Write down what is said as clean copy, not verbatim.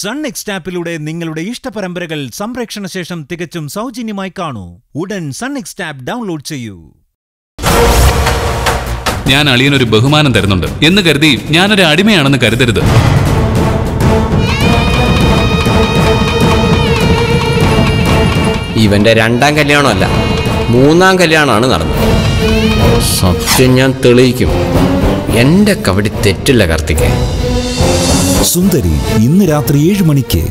Sunnext ടാപ്പിലൂടെ നിങ്ങളുടെ ഇഷ്ടപരമ്പരകൾ സംപ്രേക്ഷണ ശേഷം തികച്ചും സൗജന്യമായി കാണൂ. ഉടൻ Sunnext ടാപ്പ് ഡൗൺലോഡ് ചെയ്യൂ. ഞാൻ അളിയന് ഒരു ബഹുമാനം തരുന്നുണ്ട് എന്ന് കരുതി ഞാൻ ഒരു അടിമയാണെന്ന് കരുതരുത്. ഇവന്റെ രണ്ടാം കല്യാണമല്ല, മൂന്നാം കല്യാണമാണ് നടന്നത്. സത്യം ഞാൻ തെളിയിക്കും. എന്റെ കവടി തെറ്റില്ല കാർത്തികേ. Sundari, in the Rathri Age Manike.